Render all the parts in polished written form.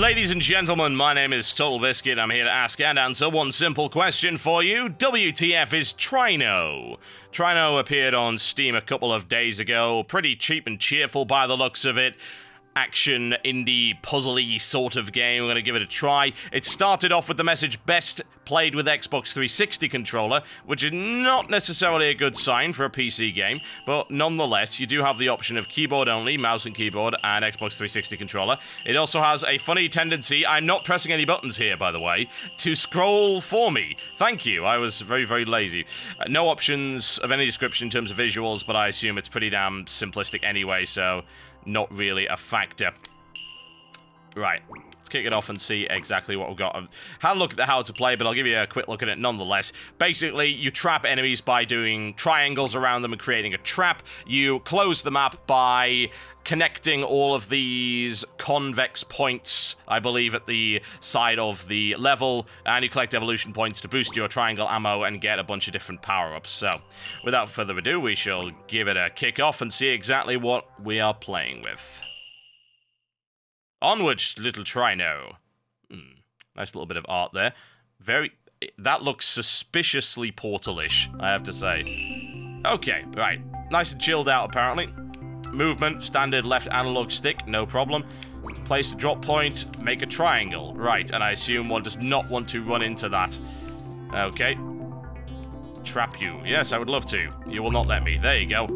Ladies and gentlemen, my name is TotalBiscuit. I'm here to ask and answer one simple question for you. WTF is Trino? Trino appeared on Steam a couple of days ago. Pretty cheap and cheerful by the looks of it. Action, indie, puzzly sort of game. We're going to give it a try. It started off with the message, best played with Xbox 360 controller, which is not necessarily a good sign for a PC game, but nonetheless, you do have the option of keyboard only, mouse and keyboard, and Xbox 360 controller. It also has a funny tendency, I'm not pressing any buttons here, by the way, to scroll for me. Thank you, I was very, very lazy. No options of any description in terms of visuals, but I assume it's pretty damn simplistic anyway, so not really a factor. Right, let's kick it off and see exactly what we've got. I've had a look at the how to play, but I'll give you a quick look at it nonetheless. Basically, you trap enemies by doing triangles around them and creating a trap. You close the map by connecting all of these convex points, I believe, at the side of the level, and you collect evolution points to boost your triangle ammo and get a bunch of different power-ups. So, without further ado, we shall give it a kick-off and see exactly what we are playing with. Onwards, little Trino. Nice little bit of art there. That looks suspiciously Portal-ish, I have to say. Okay, right. Nice and chilled out, apparently. Movement, standard left analog stick, no problem. Place the drop point, make a triangle. Right, and I assume one does not want to run into that. Okay. Trap you. Yes, I would love to. You will not let me. There you go.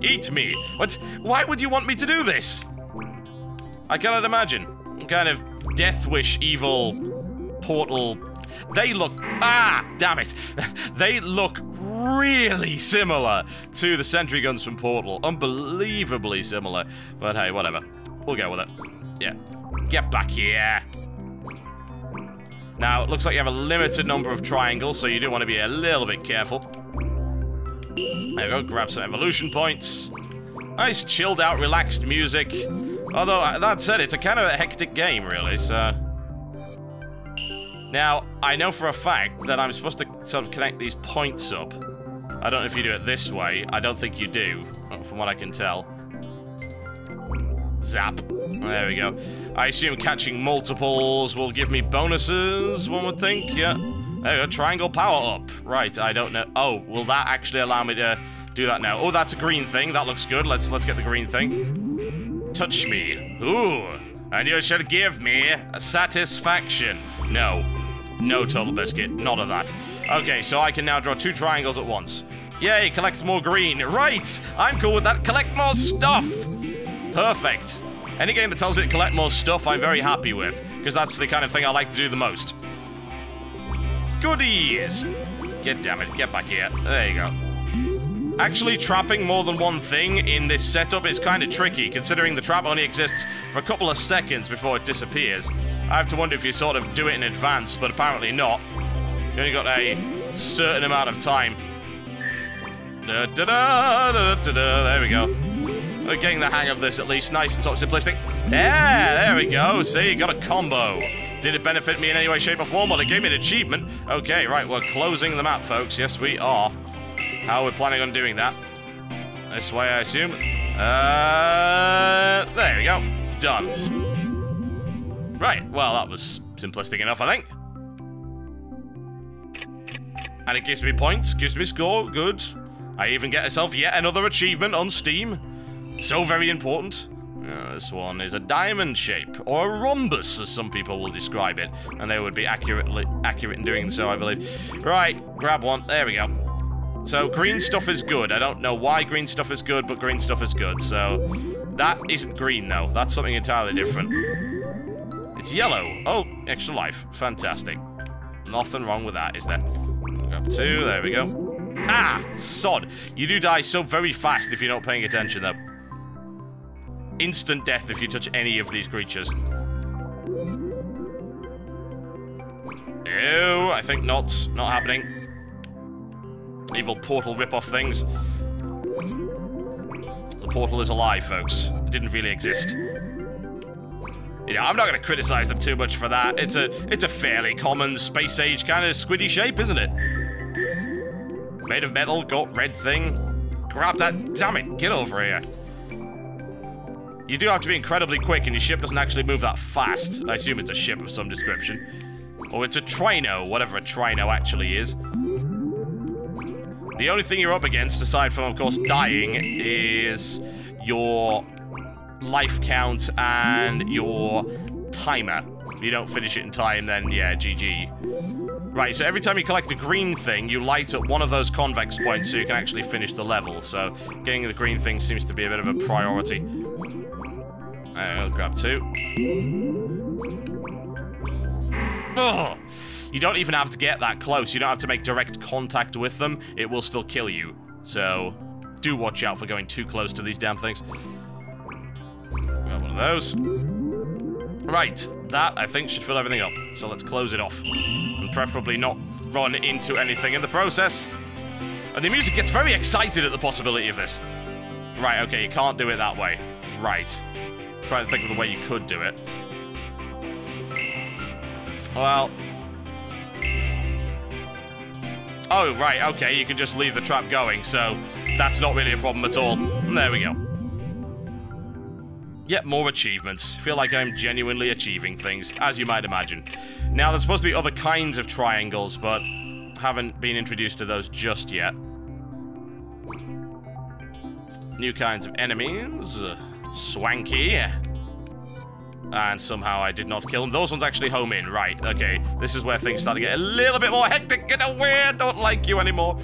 Eat me! What? Why would you want me to do this? I cannot imagine. Kind of Death Wish evil Portal. They look... Ah! Damn it! They look really similar to the sentry guns from Portal. Unbelievably similar. But hey, whatever. We'll go with it. Yeah. Get back here! Now, it looks like you have a limited number of triangles, so you do want to be a little bit careful. There we go. Grab some evolution points. Nice chilled out, relaxed music. Although, that said, it's a kind of a hectic game, really, so... Now, I know for a fact that I'm supposed to sort of connect these points up. I don't know if you do it this way. I don't think you do, from what I can tell. Zap. There we go. I assume catching multiples will give me bonuses, one would think, yeah. There we go, triangle power up. Right, I don't know. Oh, will that actually allow me to do that now? Oh, that's a green thing. That looks good. Let's get the green thing. Touch me. Ooh. And you shall give me a satisfaction. No. No, TotalBiscuit. Not of that. Okay, so I can now draw two triangles at once. Yay, collect more green. Right! I'm cool with that. Collect more stuff! Perfect. Any game that tells me to collect more stuff, I'm very happy with, because that's the kind of thing I like to do the most. Goodies! God damn it, get back here. There you go. Actually, trapping more than one thing in this setup is kind of tricky, considering the trap only exists for a couple of seconds before it disappears. I have to wonder if you sort of do it in advance, but apparently not. You only got a certain amount of time. Da, da, da, da, da, da. There we go. We're getting the hang of this at least. Nice and sort of simplistic. Yeah, there we go. See, got a combo. Did it benefit me in any way, shape, or form? Well, it gave me an achievement. Okay, right, we're closing the map, folks. Yes, we are. How are we planning on doing that? This way, I assume. There we go. Done. Right, well, that was simplistic enough, I think. And it gives me points, gives me score, good. I even get myself yet another achievement on Steam. So very important. This one is a diamond shape, or a rhombus, as some people will describe it. And they would be accurate in doing so, I believe. Right, grab one, there we go. So, green stuff is good. I don't know why green stuff is good, but green stuff is good, so... That isn't green, though. That's something entirely different. It's yellow. Oh, extra life. Fantastic. Nothing wrong with that, is there? Grab two. There we go. Ah! Sod. You do die so very fast if you're not paying attention, though. Instant death if you touch any of these creatures. Ew. I think not. Not happening. Evil portal rip-off things. The portal is a lie, folks. It didn't really exist. You know, I'm not going to criticize them too much for that. It's a fairly common space-age kind of squiddy shape, isn't it? Made of metal, got red thing. Grab that. Damn it, get over here. You do have to be incredibly quick, and your ship doesn't actually move that fast. I assume it's a ship of some description. Or it's a Trino, whatever a Trino actually is. The only thing you're up against, aside from, of course, dying, is your life count and your timer. If you don't finish it in time, then, yeah, GG. Right, so every time you collect a green thing, you light up one of those convex points so you can actually finish the level. So getting the green thing seems to be a bit of a priority. I'll grab two. Ugh. You don't even have to get that close. You don't have to make direct contact with them. It will still kill you. So do watch out for going too close to these damn things. Grab one of those. Right, that I think should fill everything up. So let's close it off. And preferably not run into anything in the process. And the music gets very excited at the possibility of this. Right, okay, you can't do it that way. Right. Trying to think of the way you could do it. Well. Oh, right, okay, you can just leave the trap going, so that's not really a problem at all. There we go. Yet more achievements. Feel like I'm genuinely achieving things, as you might imagine. Now, there's supposed to be other kinds of triangles, but haven't been introduced to those just yet. New kinds of enemies. Swanky. And somehow I did not kill him. Those ones actually home in. Right, okay. This is where things start to get a little bit more hectic. Get away! I don't like you anymore.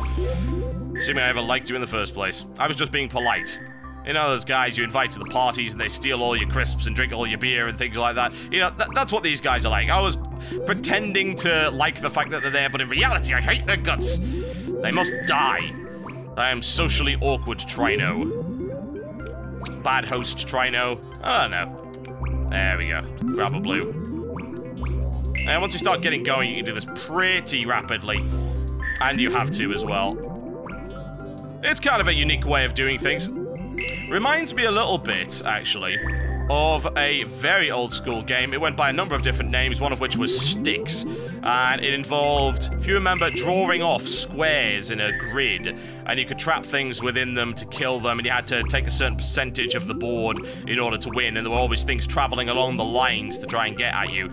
Assuming I ever liked you in the first place. I was just being polite. You know those guys you invite to the parties and they steal all your crisps and drink all your beer and things like that? You know, that's what these guys are like. I was pretending to like the fact that they're there, but in reality, I hate their guts. They must die. I am socially awkward, Trino. Bad host, Trino. Oh, no. There we go. Grab a blue. And once you start getting going, you can do this pretty rapidly. And you have to as well. It's kind of a unique way of doing things. Reminds me a little bit, actually, of a very old-school game. It went by a number of different names, one of which was Sticks. And it involved, if you remember, drawing off squares in a grid. And you could trap things within them to kill them. And you had to take a certain percentage of the board in order to win. And there were always things traveling along the lines to try and get at you.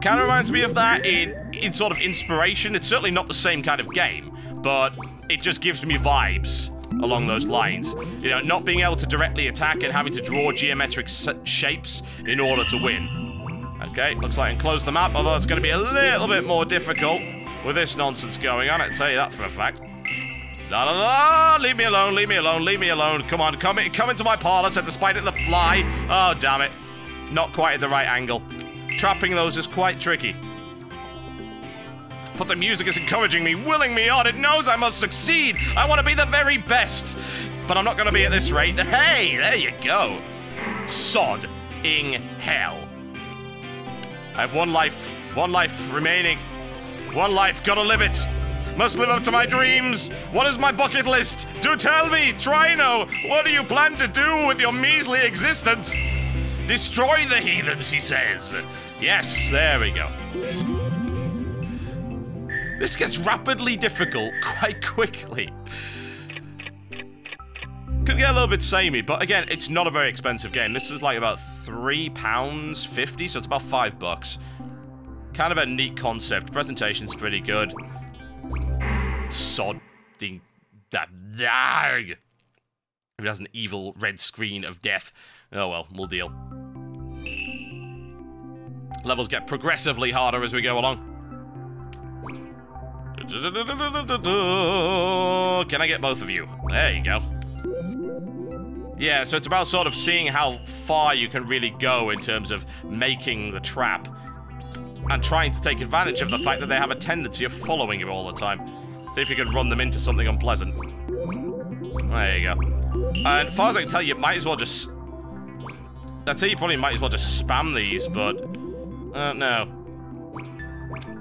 Kind of reminds me of that in sort of inspiration. It's certainly not the same kind of game. But it just gives me vibes along those lines. You know, not being able to directly attack and having to draw geometric shapes in order to win. Okay, looks like I can close the map, although it's going to be a little bit more difficult with this nonsense going on. I can tell you that for a fact. La la la! Leave me alone, leave me alone, leave me alone. Come on, come into my parlor, said the spider to the fly. Oh, damn it. Not quite at the right angle. Trapping those is quite tricky. But the music is encouraging me, willing me on. It knows I must succeed. I want to be the very best. But I'm not going to be at this rate. Hey, there you go. Sod in hell. I have one life remaining. One life, gotta live it. Must live up to my dreams. What is my bucket list? Do tell me, Trino, what do you plan to do with your measly existence? Destroy the heathens, he says. Yes, there we go. This gets rapidly difficult quite quickly. Could get a little bit samey, but again, it's not a very expensive game. This is like about £3.50, so it's about $5. Kind of a neat concept. Presentation's pretty good. Sodding that. It has an evil red screen of death. Oh well, we'll deal. Levels get progressively harder as we go along. Can I get both of you? There you go. Yeah, so it's about sort of seeing how far you can really go in terms of making the trap and trying to take advantage of the fact that they have a tendency of following you all the time. See if you can run them into something unpleasant. There you go. And as far as I can tell, you might as well just... I'd say you probably might as well just spam these, but... no.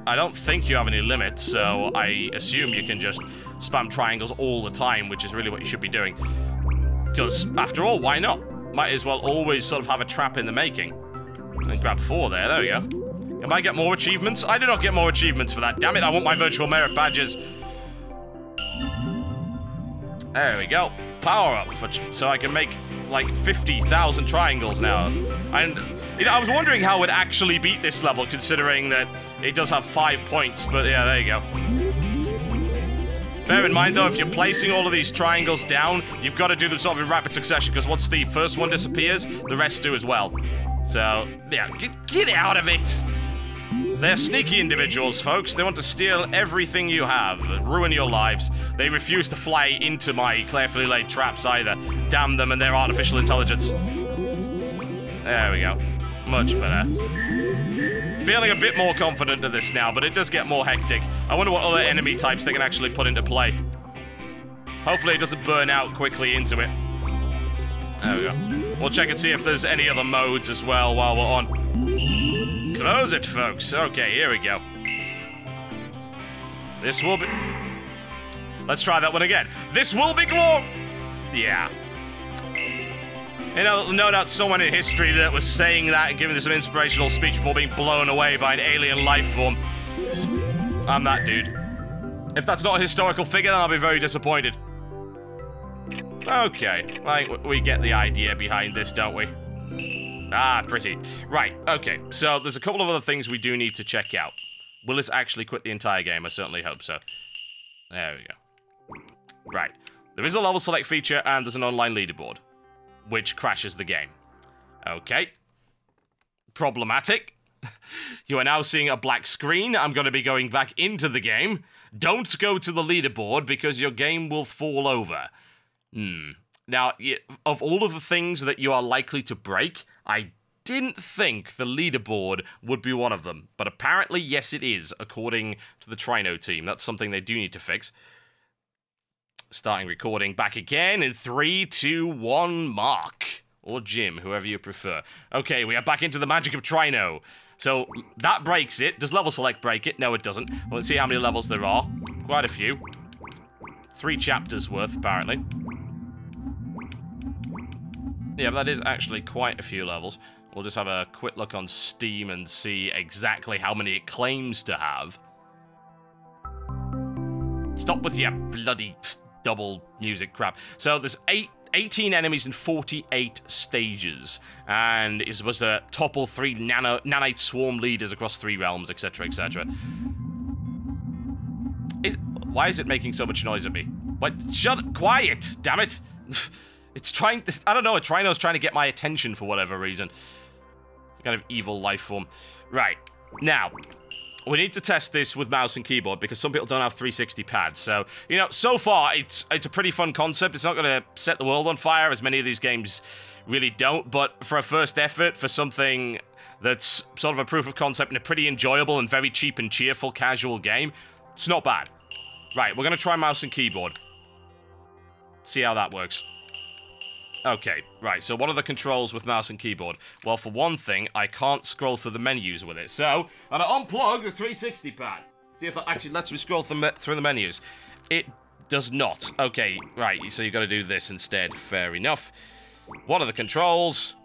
I don't think you have any limits, so I assume you can just spam triangles all the time, which is really what you should be doing. Because, after all, why not? Might as well always sort of have a trap in the making. And grab four there, there we go. Can I get more achievements? I did not get more achievements for that, damn it, I want my virtual merit badges. There we go. Power up, so I can make like 50,000 triangles now. And you know, I was wondering how we'd actually beat this level, considering that it does have 5 points, but yeah, there you go. Bear in mind, though, if you're placing all of these triangles down, you've got to do them sort of in rapid succession, because once the first one disappears, the rest do as well. So, yeah, get out of it! They're sneaky individuals, folks. They want to steal everything you have, ruin your lives. They refuse to fly into my carefully laid traps either. Damn them and their artificial intelligence. There we go. Much better. Feeling a bit more confident of this now, but it does get more hectic. I wonder what other enemy types they can actually put into play. Hopefully it doesn't burn out quickly into it. There we go. We'll check and see if there's any other modes as well while we're on. Close it, folks. Okay, here we go. This will be... Let's try that one again. This will be glory. Yeah. You know, no doubt someone in history that was saying that and giving this an inspirational speech before being blown away by an alien life form. I'm that dude. If that's not a historical figure, then I'll be very disappointed. Okay, like, we get the idea behind this, don't we? Ah, pretty. Right, okay, so there's a couple of other things we do need to check out. Will this actually quit the entire game? I certainly hope so. There we go. Right, there is a level select feature and there's an online leaderboard, which crashes the game. Okay. Problematic. You are now seeing a black screen. I'm going to be going back into the game. Don't go to the leaderboard because your game will fall over. Hmm. Now, of all of the things that you are likely to break, I didn't think the leaderboard would be one of them. But apparently, yes, it is, according to the Trino team. That's something they do need to fix. Starting recording back again in 3, 2, 1, Mark. Or Jim, whoever you prefer. Okay, we are back into the magic of Trino. So, that breaks it. Does level select break it? No, it doesn't. Well, let's see how many levels there are. Quite a few. 3 chapters worth, apparently. Yeah, but that is actually quite a few levels. We'll just have a quick look on Steam and see exactly how many it claims to have. Stop with your bloody... double music crap. So there's 18 enemies in 48 stages, and it's supposed to topple 3 nanite swarm leaders across 3 realms, etc, etc. Why is it making so much noise at me? What? Shut quiet, damn it. It's trying to, I don't know, a Trino's trying to get my attention for whatever reason. It's a kind of evil life form. Right, now we need to test this with mouse and keyboard because some people don't have 360 pads. So, you know, so far, it's a pretty fun concept. It's not going to set the world on fire, as many of these games really don't. But for a first effort, for something that's sort of a proof of concept in a pretty enjoyable and very cheap and cheerful casual game, it's not bad. Right, we're going to try mouse and keyboard. See how that works. Okay, right, so what are the controls with mouse and keyboard? Well, for one thing, I can't scroll through the menus with it. So, I'm going to unplug the 360 pad. See if it actually lets me scroll through the menus. It does not. Okay, right, so you've got to do this instead. Fair enough. What are the controls?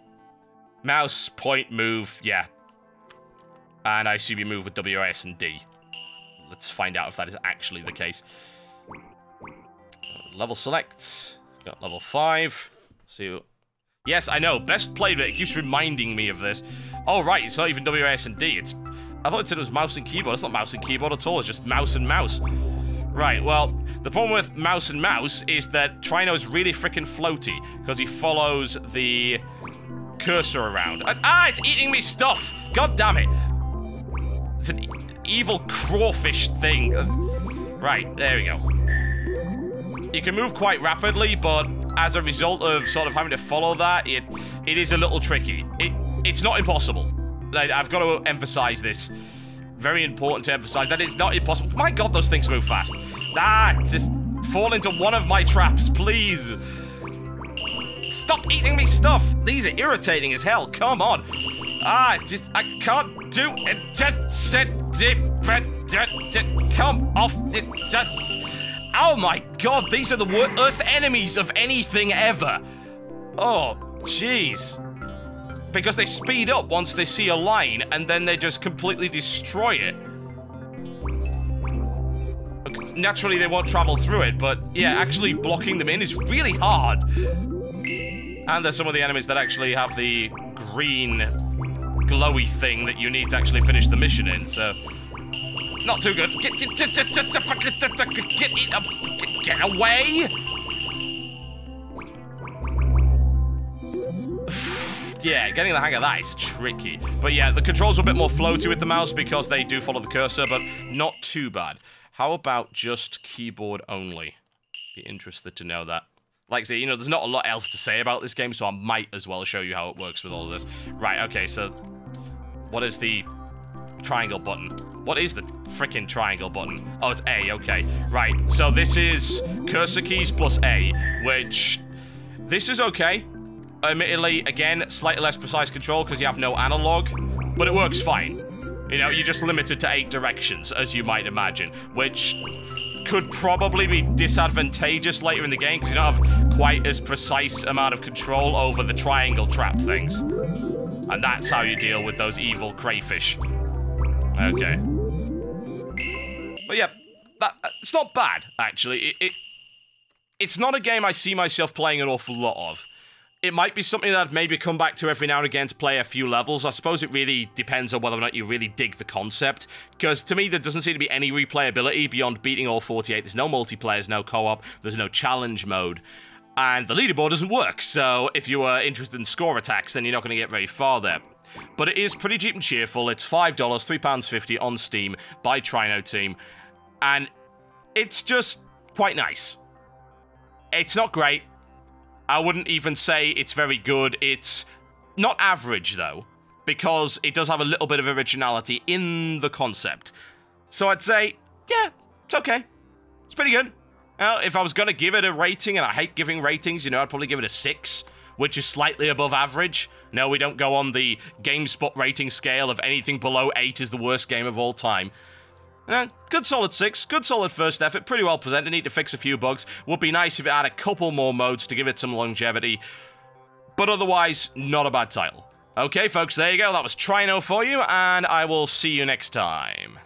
Mouse, point, move, yeah. And I assume you move with W, S, and D. Let's find out if that is actually the case. Level select. It's got level 5. So, yes, I know. Best played, but it keeps reminding me of this. Oh, right. It's not even WAS and D. It's, I thought it said it was mouse and keyboard. It's not mouse and keyboard at all. It's just mouse and mouse. Right, well, the problem with mouse and mouse is that Trino is really freaking floaty because he follows the cursor around. And, it's eating me stuff. God damn it. It's an evil crawfish thing. Right, there we go. You can move quite rapidly, but as a result of sort of having to follow that, it is a little tricky. It's not impossible. Like, I've got to emphasize this. Very important to emphasize that it's not impossible. My God, those things move fast. Just fall into one of my traps, please. Stop eating me stuff. These are irritating as hell. Come on. I can't do it. Just come off. Oh my God, these are the worst enemies of anything ever. Oh, jeez. Because they speed up once they see a line, and then they just completely destroy it. Naturally, they won't travel through it, but yeah, actually blocking them in is really hard. And there's some of the enemies that actually have the green glowy thing that you need to actually finish the mission in, so... Not too good. Get away! Yeah, getting the hang of that is tricky. But yeah, the controls are a bit more floaty with the mouse because they do follow the cursor, but not too bad. How about just keyboard only? Be interested to know that. Like I say, you know, there's not a lot else to say about this game, so I might as well show you how it works with all of this. Right, okay, so... What is the triangle button? What is the frickin' triangle button? Oh, it's A, okay. Right, so this is cursor keys plus A, which... This is okay. Admittedly, again, slightly less precise control because you have no analog, but it works fine. You know, you're just limited to 8 directions, as you might imagine, which could probably be disadvantageous later in the game because you don't have quite as precise amount of control over the triangle trap things. And that's how you deal with those evil crayfish. Okay. But yeah, it's not bad, actually. It's not a game I see myself playing an awful lot of. It might be something that I'd maybe come back to every now and again to play a few levels. I suppose it really depends on whether or not you really dig the concept. Because to me, there doesn't seem to be any replayability beyond beating all 48. There's no multiplayer, there's no co-op, there's no challenge mode. And the leaderboard doesn't work, so if you were interested in score attacks, then you're not going to get very far there. But it is pretty cheap and cheerful. It's $5, £3.50 on Steam by Trino Team. And it's just quite nice. It's not great. I wouldn't even say it's very good. It's not average, though, because it does have a little bit of originality in the concept. So I'd say, yeah, it's okay. It's pretty good. If I was going to give it a rating, and I hate giving ratings, you know, I'd probably give it a 6, which is slightly above average. No, we don't go on the GameSpot rating scale of anything below 8 is the worst game of all time. Good solid 6, good solid first effort, pretty well presented, need to fix a few bugs. Would be nice if it had a couple more modes to give it some longevity. But otherwise, not a bad title. Okay, folks, there you go. That was Trino for you, and I will see you next time.